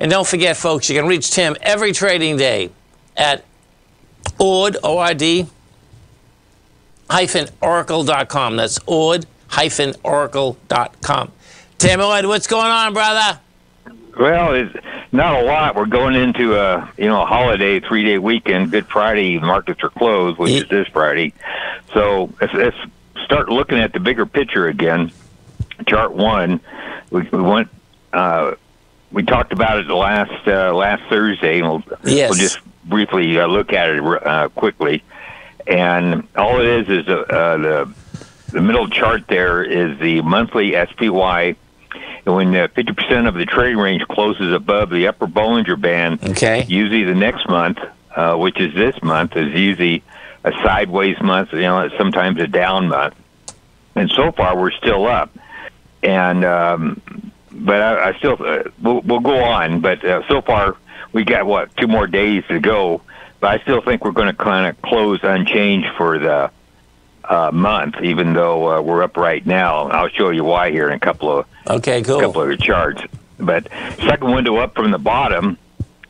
And don't forget, folks, you can reach Tim every trading day at Ord-Oracle.com. That's Ord-Oracle.com. Tim Ord, what's going on, brother? Well, it's not a lot. We're going into a holiday, 3-day weekend. Good Friday markets are closed, which is this Friday. So let's start looking at the bigger picture again. Chart one, we went. We talked about it last Thursday, and we'll just briefly look at it quickly. And all it is the middle chart there is the monthly SPY. And when 50% of the trading range closes above the upper Bollinger Band, usually the next month, which is this month, is usually a sideways month, sometimes a down month. And so far, we're still up. And but I still we'll go on. But so far, we got, what, 2 more days to go. But I still think we're going to kind of close unchanged for the month, even though we're up right now. I'll show you why here in a couple of charts. But second window up from the bottom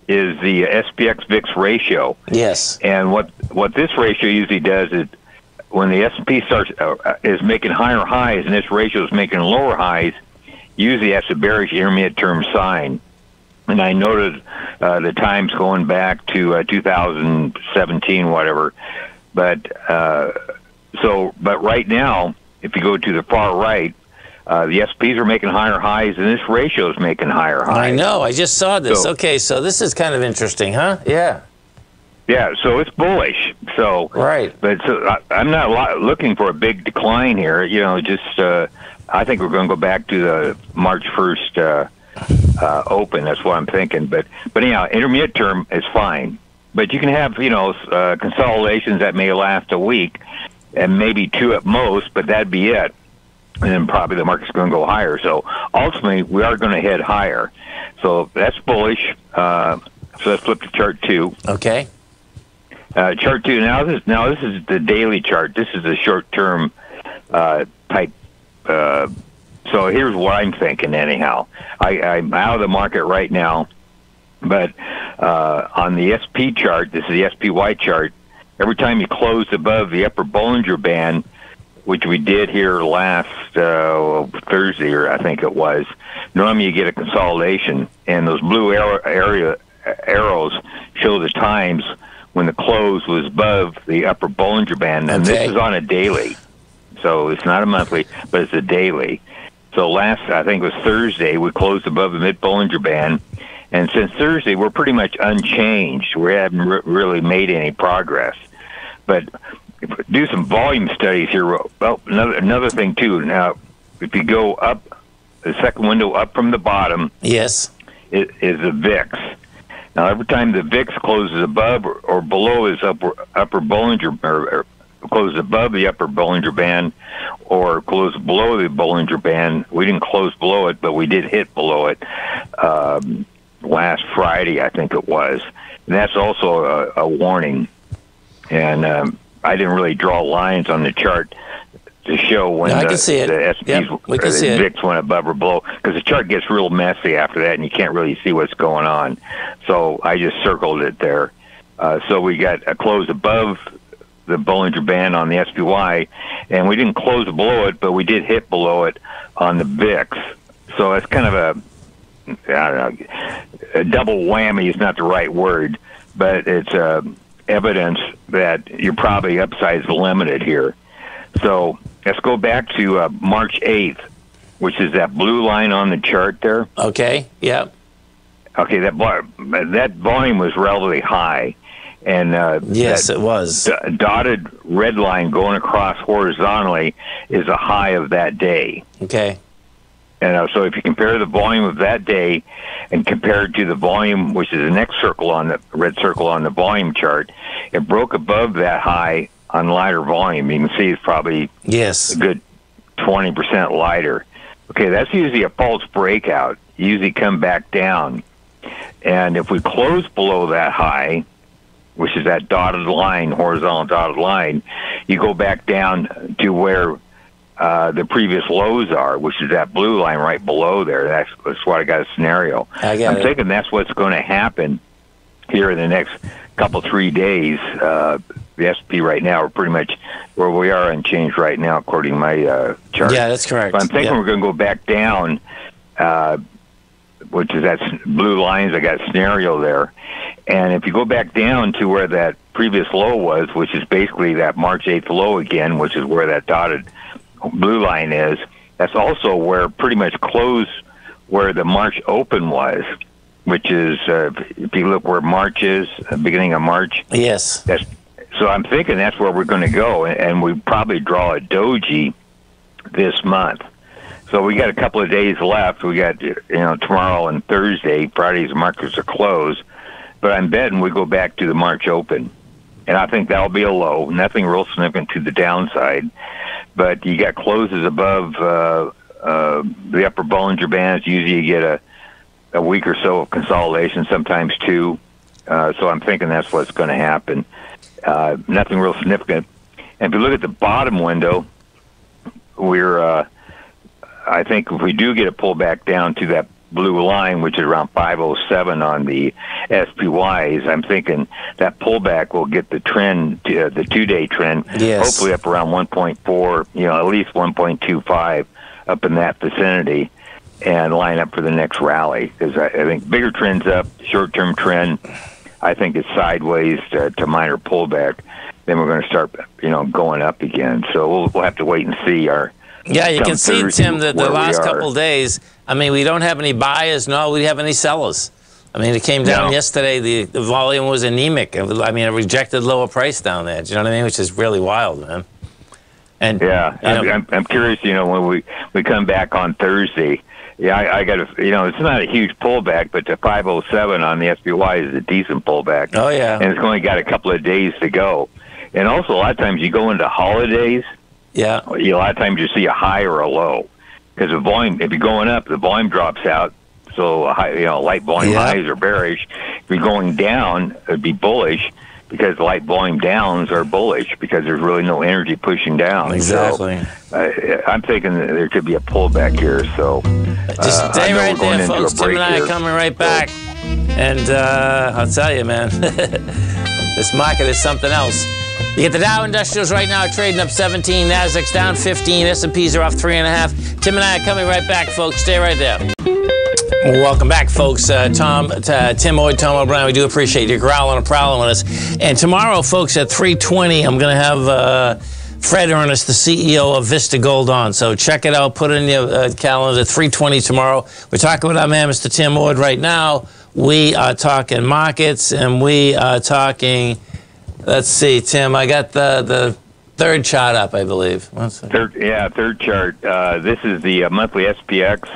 is the SPX VIX ratio. Yes. And what this ratio usually does is when the S&P starts is making higher highs and this ratio is making lower highs, usually that's a bearish intermediate term sign. And I noted the times going back to 2017, whatever. But but right now, if you go to the far right, the SPs are making higher highs, and this ratio is making higher highs. I know. I just saw this. So, so this is kind of interesting, huh? Yeah. Yeah, so it's bullish. So but I'm not looking for a big decline here. Just I think we're going to go back to the March 1st open. That's what I'm thinking. But anyhow, intermediate term is fine. But you can have, consolidations that may last a week, and maybe 2 at most, but that'd be it. And then probably the market's going to go higher. So ultimately, we are going to head higher. So that's bullish. So let's flip to chart 2. Okay. Chart 2. Now this is the daily chart. This is the short-term type. So here's what I'm thinking anyhow. I'm out of the market right now. But on the SP chart, this is the SPY chart, every time you close above the upper Bollinger Band, which we did here last Thursday, or I think it was, normally you get a consolidation, and those blue arrows show the times when the close was above the upper Bollinger Band, and this is on a daily, so it's not a monthly, but it's a daily. So last, I think it was Thursday, we closed above the mid-Bollinger Band, and since Thursday, we're pretty much unchanged. We haven't really made any progress. But do some volume studies here. Well, another thing, too. Now, if you go up, the second window up from the bottom is the VIX. Now, every time the VIX closes above or below its upper Bollinger, or closes above the upper Bollinger Band or closed below the Bollinger Band, we didn't close below it, but we did hit below it. Last Friday, I think it was. And that's also a warning. And I didn't really draw lines on the chart to show when the VIX went above or below, because the chart gets real messy after that, and you can't really see what's going on. So I just circled it there. So we got a close above the Bollinger Band on the SPY, and we didn't close below it, but we did hit below it on the VIX. So it's kind of a double whammy is not the right word, but it's evidence that you're probably upside's limited here. So let's go back to March 8th, which is that blue line on the chart there. Okay, yeah. Okay, that volume was relatively high. And it was. Dotted red line going across horizontally is a high of that day. Okay. And so if you compare the volume of that day and compare it to the volume, which is the next circle on the red circle on the volume chart, it broke above that high on lighter volume. You can see it's probably a good 20% lighter. Okay, that's usually a false breakout. You usually come back down. And if we close below that high, which is that dotted line, horizontal dotted line, you go back down to where the previous lows are, which is that blue line right below there. That's what I got a scenario. I'm thinking that's what's going to happen here in the next couple, 3 days. The S&P right now are pretty much where we are unchanged right now, according to my chart. Yeah, that's correct. So I'm thinking we're going to go back down, which is that blue lines. I got a scenario there. And if you go back down to where that previous low was, which is basically that March 8th low again, which is where that dotted blue line is, that's also where pretty much close where the March open was, which is, if you look where March is, beginning of March. Yes. That's, so I'm thinking that's where we're going to go, and we probably draw a doji this month. So we got a couple of days left. We got, you know, tomorrow and Thursday, Friday's markets are closed. But I'm betting we go back to the March open. And I think that'll be a low. Nothing real significant to the downside. But you got closes above the upper Bollinger Bands. Usually you get a week or so of consolidation, sometimes two. So I'm thinking that's what's going to happen. Nothing real significant. And if you look at the bottom window, we're... I think if we do get a pullback down to that blue line, which is around 507 on the SPYs, I'm thinking that pullback will get the trend, the two-day trend, hopefully up around 1.4, you know, at least 1.25 up in that vicinity, and line up for the next rally. Because I think bigger trends up, short-term trend, I think it's sideways to minor pullback. Then we're going to start, you know, going up again. So we'll have to wait and see our... Yeah, you can see, Tim, that the last couple of days, I mean, we don't have any buyers, nor we have any sellers. I mean, it came down yesterday. The volume was anemic. I mean, it rejected lower price down there. Do you know what I mean? Which is really wild, man. And yeah, you know, I'm curious, you know, when we come back on Thursday, I got to, you know, it's not a huge pullback, but the 507 on the SPY is a decent pullback. Oh, yeah. And it's only got a couple of days to go. And also, a lot of times you go into holidays. Yeah, a lot of times you see a high or a low because the volume. If you're going up, the volume drops out, so a high, you know, light volume highs are bearish. If you're going down, it'd be bullish because light volume downs are bullish because there's really no energy pushing down. Exactly. So, I'm thinking that there could be a pullback here. So just stay right there, folks. Tim and I are coming right back, and I'll tell you, man, this market is something else. You get the Dow Industrials right now trading up 17, Nasdaq's down 15, S&Ps are off 3.5. Tim and I are coming right back, folks. Stay right there. Welcome back, folks. Tim Ord, Tom O'Brien, we do appreciate you growling and prowling with us. And tomorrow, folks, at 3:20, I'm going to have Fred Ernest, the CEO of Vista Gold, on. So check it out. Put it in your calendar, 3:20 tomorrow. We're talking with our man, Mr. Tim Ord, right now. We are talking markets, and we are talking... Let's see, Tim. I got the third chart up, I believe. Third chart. This is the monthly SPX,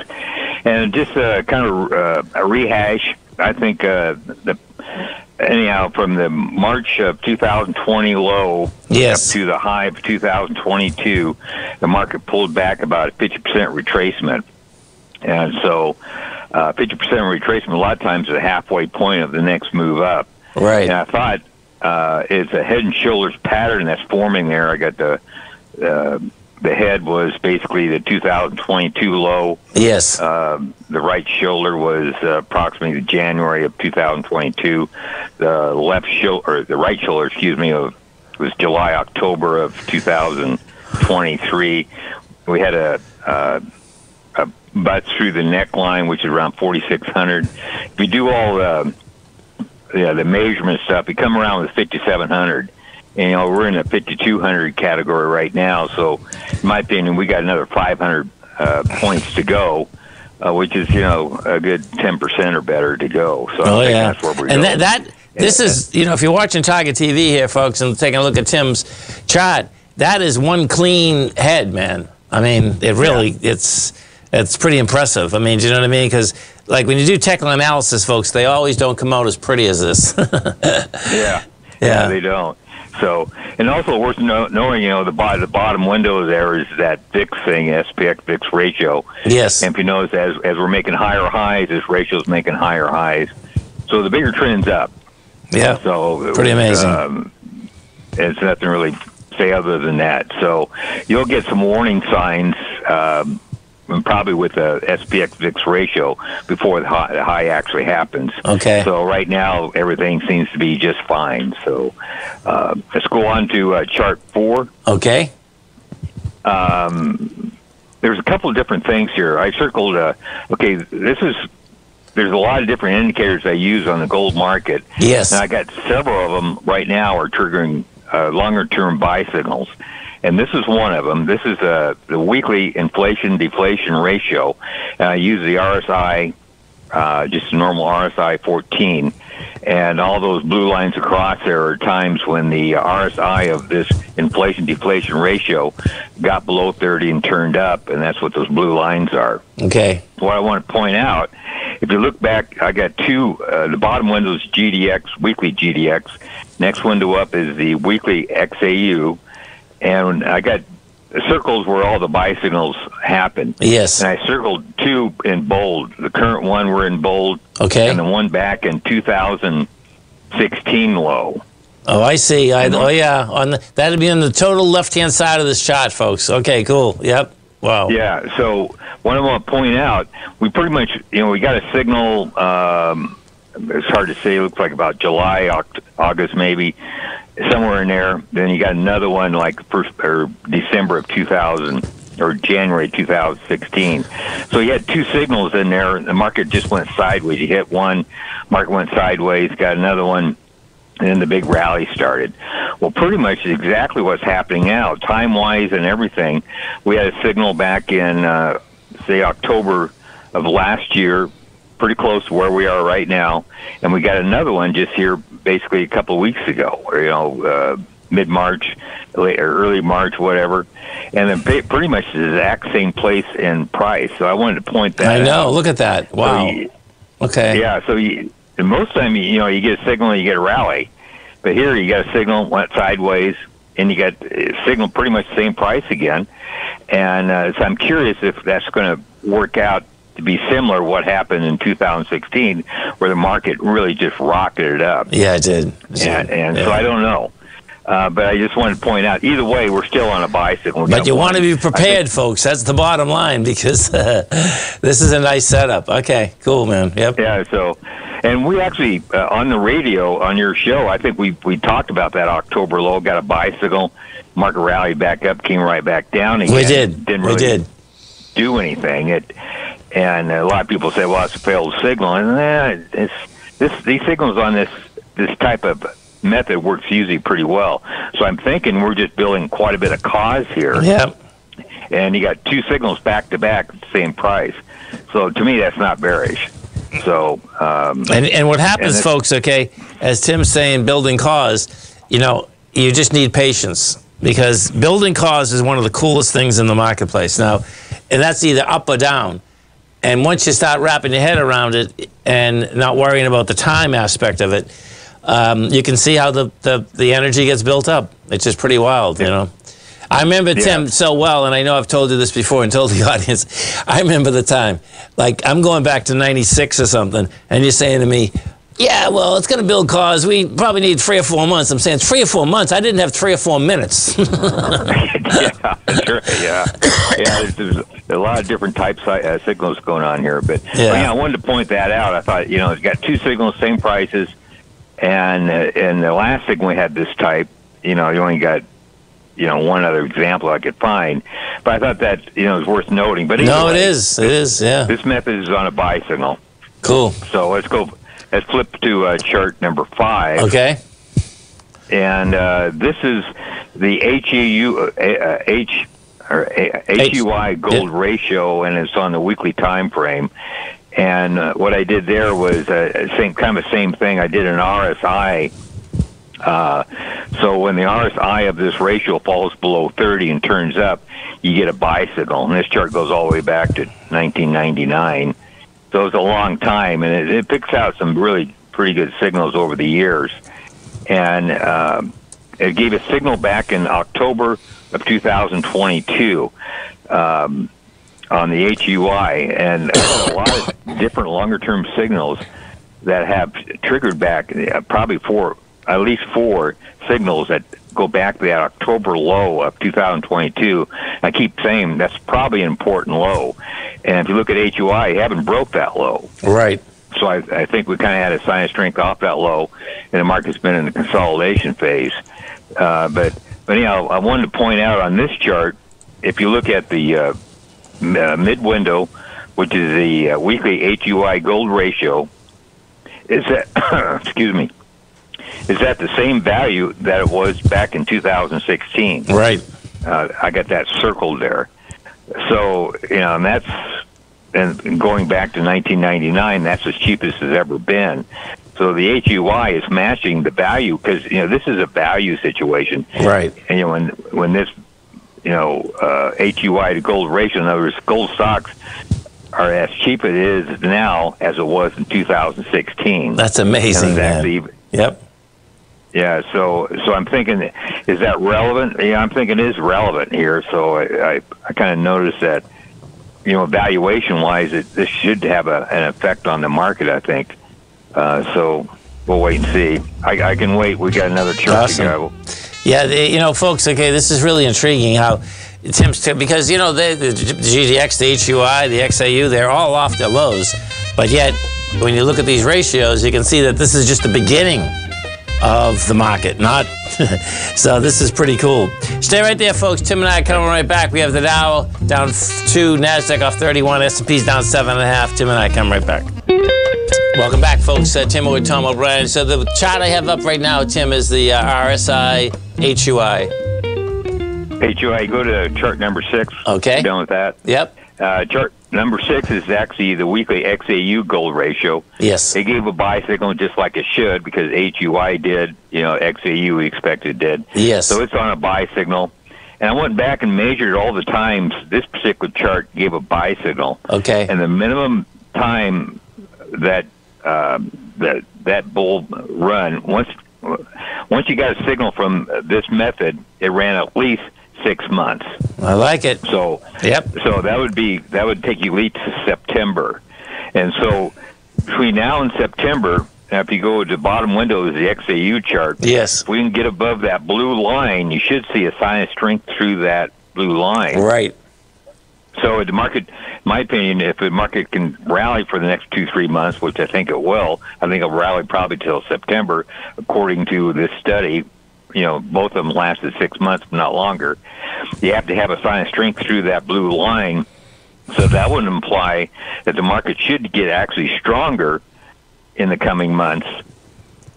and just kind of a rehash. I think from the March of 2020 low up to the high of 2022, the market pulled back about a 50% retracement, and so 50% retracement a lot of times is the halfway point of the next move up. Right. And I thought. It's a head and shoulders pattern that's forming there. I got the head was basically the 2022 low. Yes. The right shoulder was approximately January of 2022. The right shoulder, was July, October of 2023. We had a butt through the neckline, which is around 4,600. If you do all the the measurement stuff, we come around with 5,700. You know, we're in the 5,200 category right now. So, in my opinion, we got another 500 points to go, which is, you know, a good 10% or better to go. So, I think that's where we're going. And this is, you know, if you're watching Target TV here, folks, and taking a look at Tim's chart, that is one clean head, man. I mean, it really, it's pretty impressive. I mean, do you know what I mean? Because, like, when you do technical analysis, folks, they always don't come out as pretty as this. Yeah, they don't. So, and also worth knowing, you know, the bottom window there is that VIX thing, SPX VIX ratio. Yes. And if you notice, as we're making higher highs, this ratio is making higher highs. So the bigger trend's up. Yeah. So pretty amazing. It's nothing really say other than that. So you'll get some warning signs, probably with the SPX VIX ratio before the high actually happens. Okay. So right now everything seems to be just fine. So let's go on to chart 4. Okay. There's a couple of different things here. I circled. Okay, there's a lot of different indicators I use on the gold market. Yes. And I got several of them right now are triggering longer-term buy signals. And this is one of them. This is the weekly inflation-deflation ratio. And I use the RSI, just a normal RSI 14. And all those blue lines across there are times when the RSI of this inflation-deflation ratio got below 30 and turned up, and that's what those blue lines are. Okay. What I want to point out, if you look back, I got two. The bottom window is GDX, weekly GDX. Next window up is the weekly XAU. And I got circles where all the buy signals happen. Yes. And I circled two in bold. The current one were in bold. Okay. And the one back in 2016 low. Oh, I see. Oh, yeah. That would be on the total left-hand side of this chart, folks. Okay, cool. Yep. Wow. Yeah. So what I want to point out, we pretty much, we got a signal. It's hard to say. It looks like about July, August, maybe. Somewhere in there. Then you got another one like December of 2000 or January 2016. So you had two signals in there, and the market just went sideways. You hit one, market went sideways, got another one, and then the big rally started. Well, pretty much exactly what's happening now, time-wise and everything. We had a signal back in, say, October of last year, pretty close to where we are right now, and we got another one just here basically a couple of weeks ago, or mid-March, early March, whatever, and then pretty much the exact same place and price. So I wanted to point that out. I know. Look at that. Wow. So okay. Yeah. So most time you get a signal, you get a rally, but here you got a signal went sideways, and you got a signal pretty much the same price again, and so I'm curious if that's going to work out to be similar to what happened in 2016, where the market really just rocketed up. Yeah, it did. So I don't know. But I just wanted to point out, either way, we're still on a bicycle. But you want to be prepared, folks. That's the bottom line, because this is a nice setup. Okay, cool, man. Yep. Yeah, so, and we actually, on the radio, on your show, I think we talked about that October low, got a bicycle, market rallied back up, came right back down again. We did. Didn't really do anything. And a lot of people say, well, it's a failed signal. And these signals on this type of method works usually pretty well. So I'm thinking we're just building quite a bit of cause here. Yep. And you got two signals back-to-back at the same price. So to me, that's not bearish. So and what happens, folks, okay, as Tim's saying, building cause, you just need patience. Because building cause is one of the coolest things in the marketplace. Now, and that's either up or down. And once you start wrapping your head around it and not worrying about the time aspect of it, you can see how the energy gets built up. It's just pretty wild, I remember, Tim, so well, and I know I've told you this before and told the audience, I remember the time. Like, I'm going back to 96 or something, and you're saying to me, yeah, well, it's going to build cause. We probably need 3 or 4 months. I'm saying it's 3 or 4 months. I didn't have 3 or 4 minutes. Yeah, sure, yeah. Yeah, there's a lot of different types of signals going on here. But yeah, I wanted to point that out. I thought, it's got two signals, same prices. And the last signal we had this type, you only got, one other example I could find. But I thought that, was worth noting. But anyway, no, it is. It is, yeah. This method is on a buy signal. Cool. So let's go. Let's flip to chart number 5. Okay. And this is the HUI gold ratio, and it's on the weekly time frame. And what I did there was same thing. I did an RSI. So when the RSI of this ratio falls below 30 and turns up, you get a buy signal. And this chart goes all the way back to 1999. So it's a long time, and it picks out some really pretty good signals over the years. And it gave a signal back in October of 2022 on the HUI, and a lot of different longer-term signals that have triggered back probably at least 4 signals at go back to that October low of 2022. I keep saying that's probably an important low. And if you look at HUI, you haven't broke that low. Right. So I think we kind of had a sign of strength off that low, and the market's been in the consolidation phase. But anyhow, I wanted to point out on this chart, if you look at the mid-window, which is the weekly HUI gold ratio, is that, excuse me, is that the same value that it was back in 2016. Right. I got that circled there. So, you know, and that's, and going back to 1999, that's as cheap as it's ever been. So the HUI is matching the value because, you know, this is a value situation. Right. And, you know, when this, you know, HUI to gold ratio, in other words, gold stocks are as cheap it is now as it was in 2016. That's amazing, man. Yep. Yeah, so I'm thinking, is that relevant? Yeah, I'm thinking it is relevant here. So I kind of noticed that, you know, valuation-wise, this should have an effect on the market, I think. So we'll wait and see. I can wait. We got another chart awesome. To go. Yeah, you know, folks, okay, this is really intriguing how Tim's because, you know, the GDX, the HUI, the XAU, they're all off their lows. But yet, when you look at these ratios, you can see that this is just the beginning of the market, not so this is pretty cool. Stay right there, folks. Tim and I are coming right back. We have the Dow down 2, NASDAQ off 31, S&P's down 7.5. Tim and I come right back. Welcome back, folks. Tim Ord, Tom O'Brien. So the chart I have up right now, Tim, is the RSI HUI. HUI, go to chart number 6. Okay. You're done with that? Yep. Chart number 6 is actually the weekly XAU gold ratio. Yes. It gave a buy signal just like it should because HUI did, you know, XAU we expected did. Yes. So it's on a buy signal. And I went back and measured all the times this particular chart gave a buy signal. Okay. And the minimum time that that bull run, once you got a signal from this method, it ran at least 6 months. I like it. So yep. So that would take you at least to September, and so between now and September, if you go to the bottom window is the XAU chart. Yes. If we can get above that blue line, you should see a sign of strength through that blue line. Right. So the market, in my opinion, if the market can rally for the next 2-3 months, which I think it will, I think it'll rally probably till September, according to this study. You know, both of them lasted 6 months, but not longer. You have to have a sign of strength through that blue line. So that would imply that the market should get actually stronger in the coming months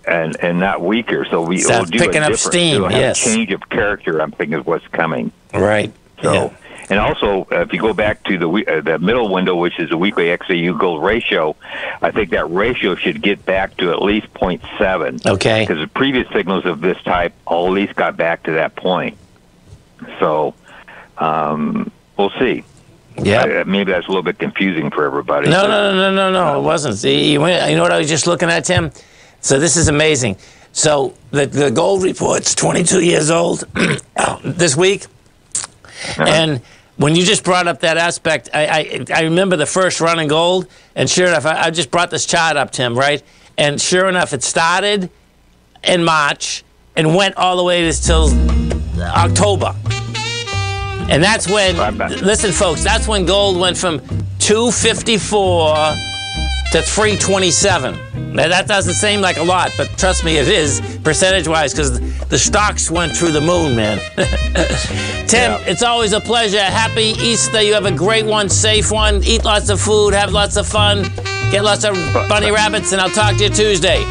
and not weaker. So we'll do picking up steam. Yes. A change of character, I'm thinking, is what's coming. Right. So, yeah. And also, if you go back to the middle window, which is the weekly XAU gold ratio, I think that ratio should get back to at least 0.7. Okay. Because the previous signals of this type all at least got back to that point. So we'll see. Yeah. Maybe that's a little bit confusing for everybody. No, it wasn't. See, you know what I was just looking at, Tim? So this is amazing. So the gold report's 22 years old this week. Uh-huh. And when you just brought up that aspect, I remember the first run in gold, and sure enough, I just brought this chart up, Tim, right? And sure enough, it started in March and went all the way till October. And that's when, listen, folks, that's when gold went from 254 to 327. Now, that doesn't seem like a lot, but trust me, it is percentage-wise, because the stocks went through the moon, man. Tim, yeah. It's always a pleasure. Happy Easter. You have a great one, safe one. Eat lots of food, have lots of fun, get lots of bunny rabbits, and I'll talk to you Tuesday.